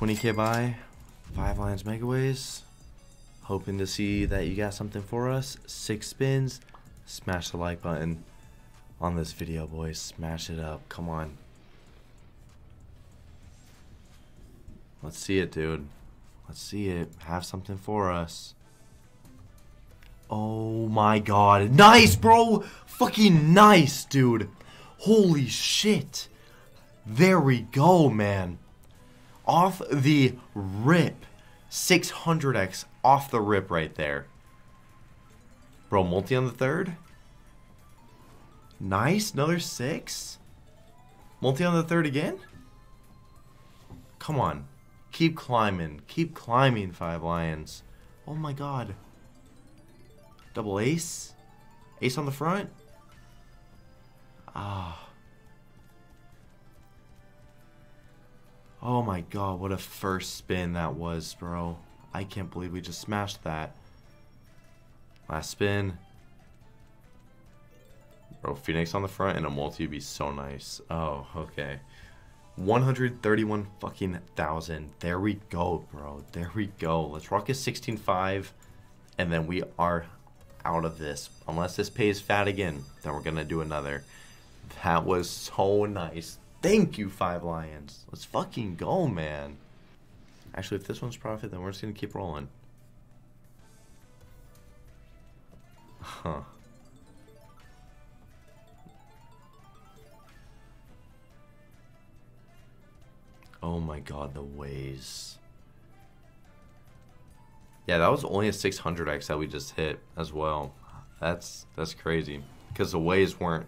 20k buy, 5 Lions Megaways. Hoping to see that you got something for us. 6 spins. Smash the like button on this video, boys. Smash it up. Come on. Let's see it, dude. Let's see it. Have something for us. Oh my god. Nice, bro. Fucking nice, dude. Holy shit. There we go, man. Off the rip. 600x off the rip right there. Bro, multi on the third. Nice. Another 6. Multi on the third again. Come on. Keep climbing. Keep climbing, 5 Lions. Oh my god. Double ace. Ace on the front. Ah. Oh my god, what a first spin that was, bro. I can't believe we just smashed that. Last spin. Bro, Phoenix on the front and a multi would be so nice. Oh, okay. 131 fucking thousand. There we go, bro. There we go. Let's rock a 16.5, and then we are out of this. Unless this pays fat again, then we're gonna do another. That was so nice. Thank you, 5 Lions. Let's fucking go, man. Actually, if this one's profit, then we're just gonna keep rolling. Huh. Oh my god, the ways. Yeah, that was only a 600x that we just hit as well. That's crazy. Because the ways weren't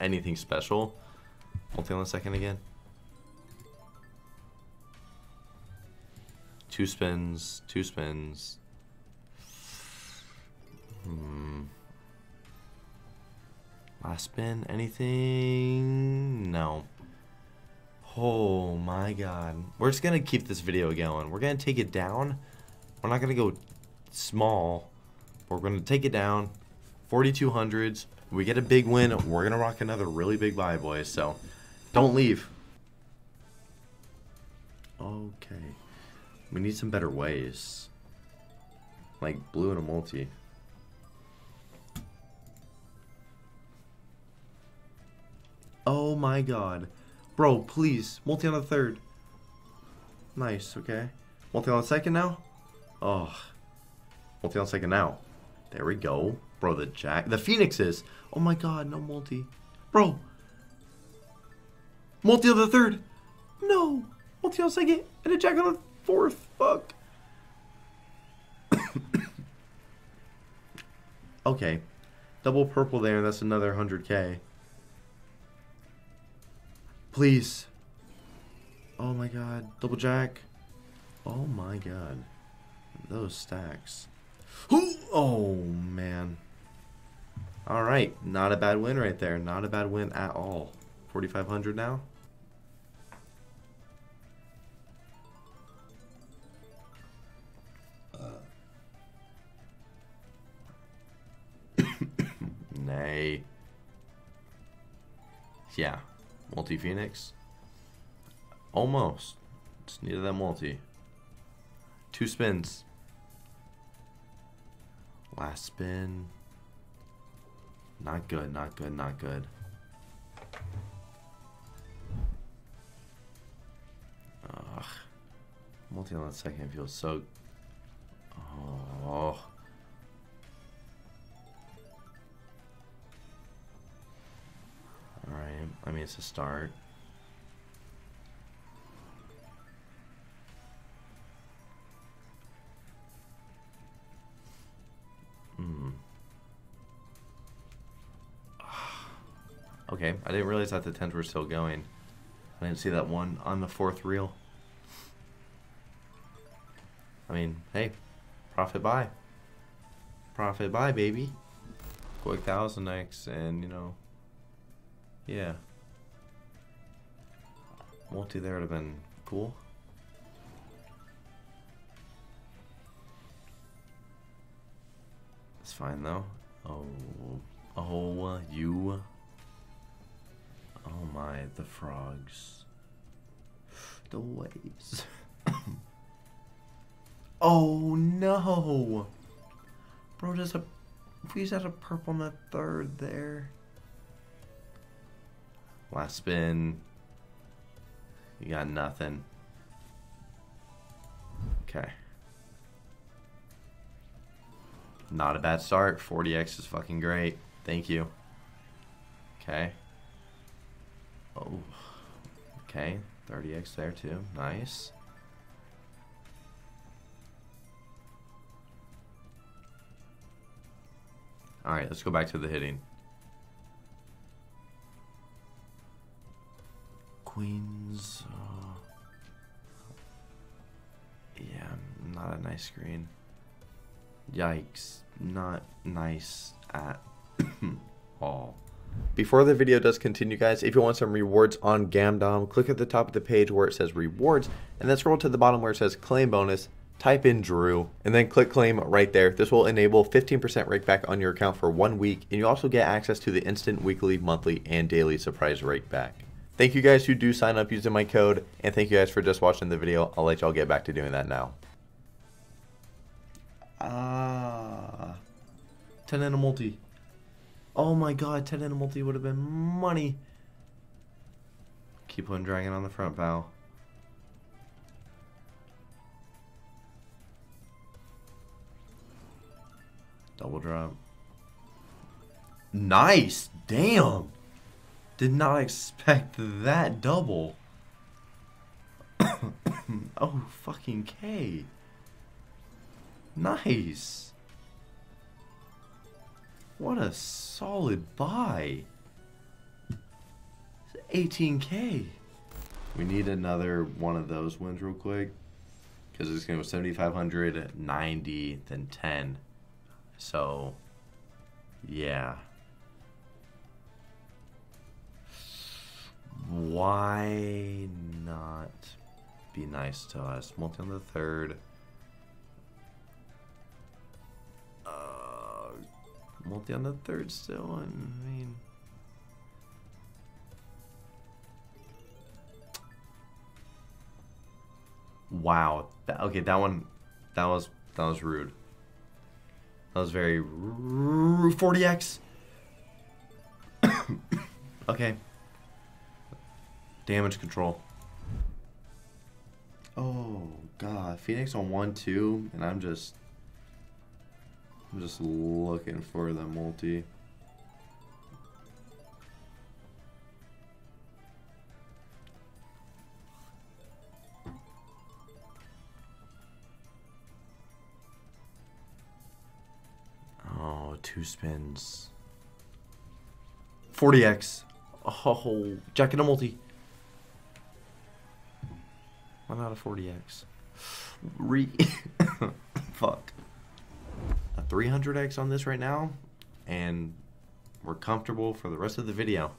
anything special. Multi on the second again. 2 spins, 2 spins. Last spin, anything? No. Oh my god. We're just going to keep this video going. We're going to take it down. We're not going to go small. We're going to take it down. 4,200s. We get a big win. We're going to rock another really big buy, boys. So don't leave. Okay. We need some better ways. Like blue and a multi. Oh my god. Bro, please. Multi on the third. Nice, okay. Multi on the second now? Oh. Multi on the second now. There we go. Bro, the jack. The Phoenixes. Oh my god, no multi. Bro. Multi on the third. No. Multi on the second. And a jack on the fourth. Fuck. Okay. Double purple there. That's another 100k. Please. Oh my god. Double jack. Oh my god. Those stacks. Ooh! Oh man. Alright. Not a bad win right there. Not a bad win at all. 4,500 now. Nay. Yeah. Multi Phoenix. Almost. Just needed that multi. 2 spins. Last spin. Not good, not good, not good. Ugh. Multi on that second feels so... Oh. Alright, I mean, it's a start. Okay, I didn't realize that the 10s were still going. I didn't see that one on the 4th reel. I mean, hey, profit buy. Profit buy, baby. Quick 1000x and, you know... Yeah. Multi there would have been cool. It's fine though. Oh. Oh, you. Oh my, the frogs. The waves. Oh no! Bro, we just had a purple in that third there. Last spin. You got nothing. Okay. Not a bad start. 40x is fucking great. Thank you. Okay. Oh. Okay. 30x there too. Nice. Alright, let's go back to the hitting. Queens. Oh. Yeah, not a nice screen. Yikes. Not nice at all. Before the video does continue, guys, if you want some rewards on Gamdom, click at the top of the page where it says rewards, and then scroll to the bottom where it says claim bonus. Type in Drew and then click claim right there. This will enable 15% rake back on your account for 1 week, and you also get access to the instant weekly, monthly, and daily surprise rake back. Thank you guys who do sign up using my code, and thank you guys for just watching the video. I'll let y'all get back to doing that now. 10 and a multi. Oh my god, 10 and a multi would have been money. Keep on dragging on the front bow. Double drop. Nice! Damn! Did not expect that double. Oh, fucking K. Nice. What a solid buy. 18K. We need another one of those wins real quick, because it's going to go 7,500, 90, then 10. So, yeah. Why not be nice to us? Multi on the third. Multi on the third still, I mean. Wow. Okay, that one, that was rude. That was very 40x. Okay. Damage control. Oh god, Phoenix on 1-2, and I'm just looking for the multi. Two spins. 40x. Oh, jack and a multi. Why not a 40x? Fuck. A 300x on this right now, and we're comfortable for the rest of the video.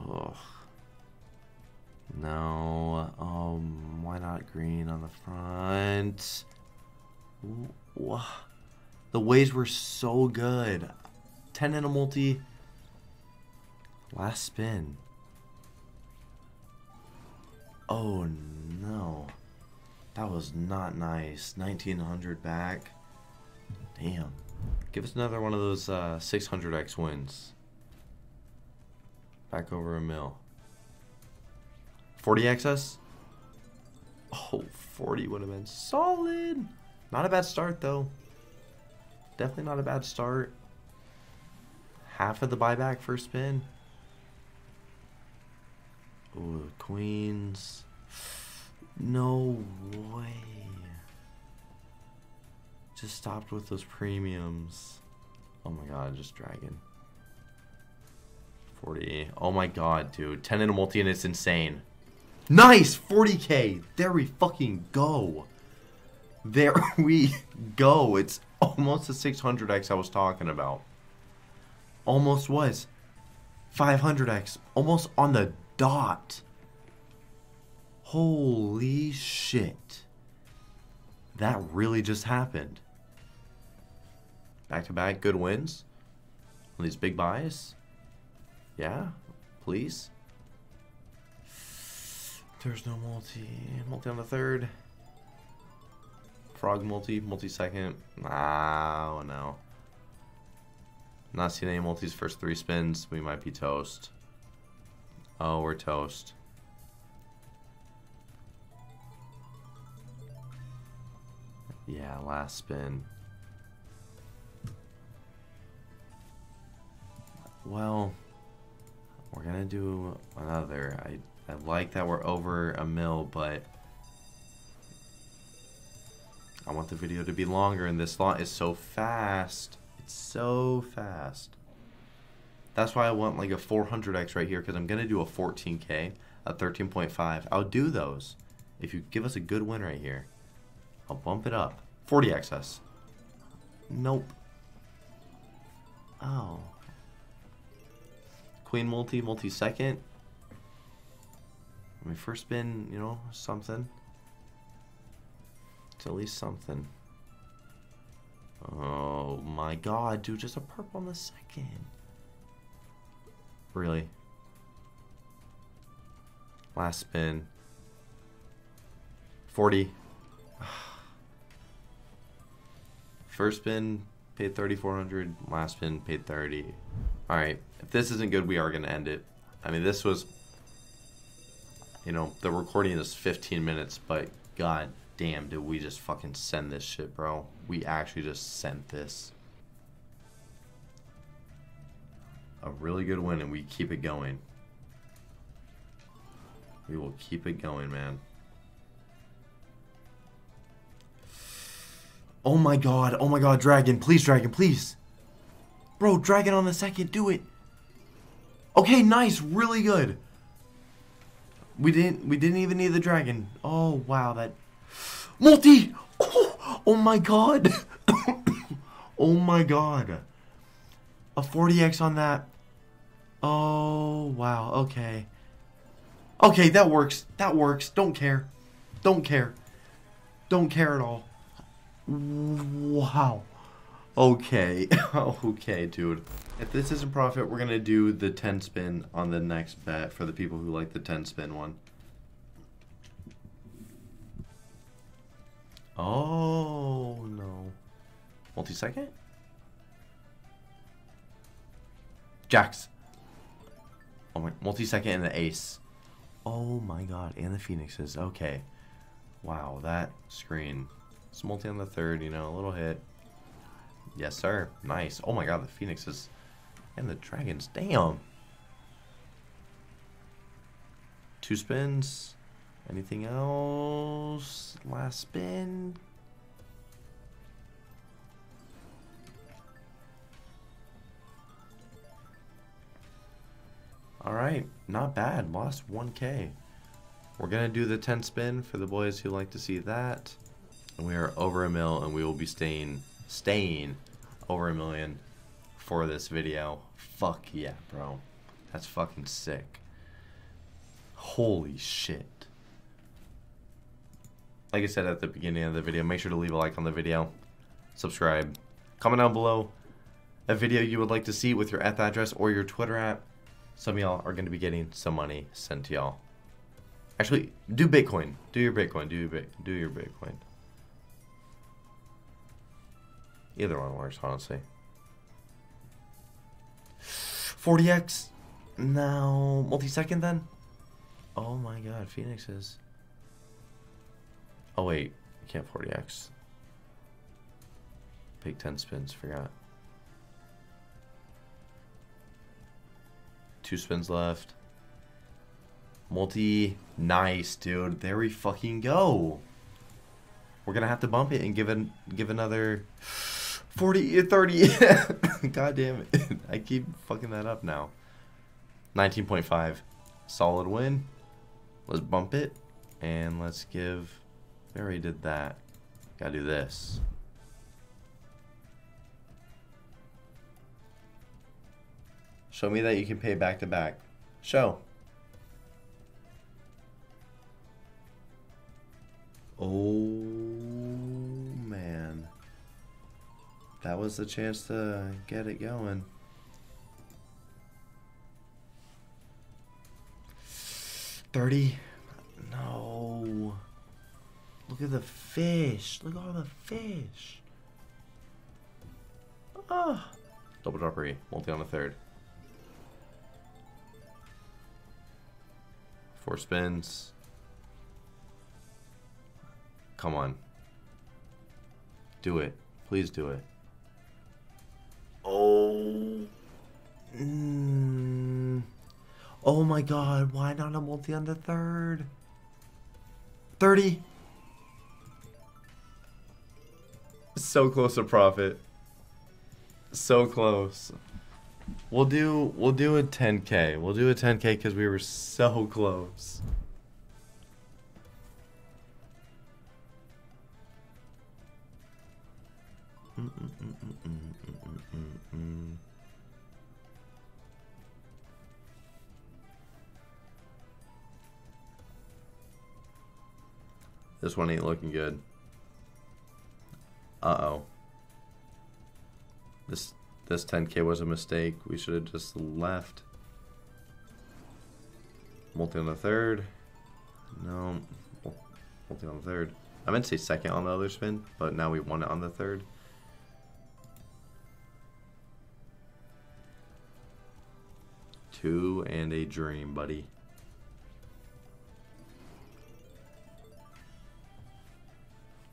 Oh. No, why not green on the front? Ooh, the waves were so good. 10 in a multi. Last spin. Oh no. That was not nice. 1900 back. Damn. Give us another one of those 600x wins. Back over a mil. 40 excess? Oh, 40 would have been solid. Not a bad start, though. Definitely not a bad start. Half of the buyback first spin. Ooh, queens. No way. Just stopped with those premiums. Oh my god, just dragon. 40. Oh my god, dude. 10 in a multi, and it's insane. Nice! 40k! There we fucking go. There we go. It's almost the 600x I was talking about. Almost was. 500x. Almost on the dot. Holy shit. That really just happened. Back to back good wins. All these big buys. Yeah, please. There's no multi. Multi on the third. Frog multi, multi second. Ah, oh no. Not seeing any multis first three spins. We might be toast. Oh, we're toast. Yeah, last spin. Well, we're gonna do another. I like that we're over a mil, but I want the video to be longer, and this lot is so fast. It's so fast. That's why I want like a 400x right here, because I'm gonna do a 14k, a 13.5. I'll do those if you give us a good win right here. I'll bump it up. 40xs. Nope. Oh. Queen multi, multi second. I mean, first spin, you know, something. It's at least something. Oh my god, dude, just a purple on the second. Really? Last spin. 40. First spin, paid 3,400. Last spin, paid 30. Alright, if this isn't good, we are going to end it. I mean, this was, you know, the recording is 15 minutes, but god damn, did we just fucking send this shit, bro. We actually just sent this. A really good win, and we keep it going. We will keep it going, man. Oh my god, dragon, please. Bro, dragon on the second, do it. Okay, nice, really good. We didn't even need the dragon. Oh, wow, that multi. Oh my god. Oh my god. A 40x on that. Oh, wow, okay. Okay, that works. That works. Don't care. Don't care. Don't care at all. Wow. Okay. Okay, dude. If this isn't profit, we're gonna do the 10 spin on the next bet for the people who like the 10 spin one. Oh no. Multi-second? Jacks. Oh my, multi-second and the ace. Oh my god, and the phoenixes. Okay. Wow, that screen. It's multi on the third, you know, a little hit. Yes, sir. Nice. Oh my god, the phoenixes and the dragons. Damn. Two spins. Anything else? Last spin. Alright, not bad. Lost 1k. We're gonna do the 10 spin for the boys who like to see that. We are over a mil, and we will be staying over a million for this video. Fuck yeah, bro. That's fucking sick. Holy shit. Like I said at the beginning of the video, make sure to leave a like on the video. Subscribe. Comment down below a video you would like to see with your @ address or your Twitter @ Some of y'all are going to be getting some money sent to y'all. Actually, do Bitcoin. Do your Bitcoin. Do your Bitcoin. Either one works, honestly. 40x? No. Multi-second, then? Oh, my god. Phoenixes. Oh, wait. You can't 40x. Big 10 spins. Forgot. Two spins left. Multi. Nice, dude. There we fucking go. We're going to have to bump it and give another... 40, 30. God damn it. I keep fucking that up now. 19.5. Solid win. Let's bump it. And let's give... We already did that. Gotta do this. Show me that you can pay back to back. Show. Oh. That was the chance to get it going. 30? No. Look at the fish. Look at all the fish. Ah. Double droppery. Multi on the third. 4 spins. Come on. Do it. Please do it. Oh. Mm. Oh my god, why not a multi on the third? 30. So close to profit. So close. We'll do a 10K. We'll do a 10K because we were so close. This one ain't looking good. Uh-oh. This 10K was a mistake. We should have just left. Multi on the third. No. Multi on the third. I meant to say second on the other spin, but now we won it on the third. Two and a dream, buddy.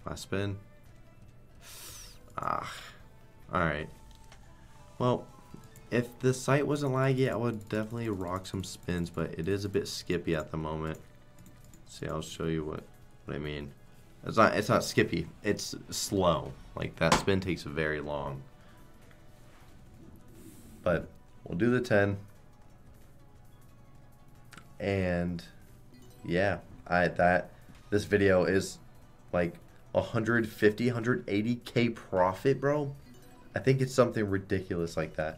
Last spin. Ah. Alright. Well, if the site wasn't laggy, I would definitely rock some spins, but it is a bit skippy at the moment. Let's see, I'll show you what I mean. It's not skippy. It's slow. Like, that spin takes very long. But we'll do the 10. And yeah, this video is like 150, 180K profit, bro. I think it's something ridiculous like that.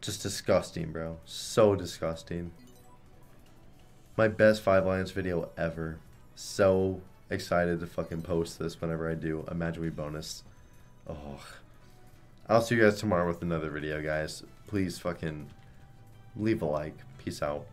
Just disgusting, bro. So disgusting. My best 5 Lions video ever. So excited to fucking post this whenever I do. Imagine we bonus. Oh. I'll see you guys tomorrow with another video, guys. Please fucking leave a like. Peace out.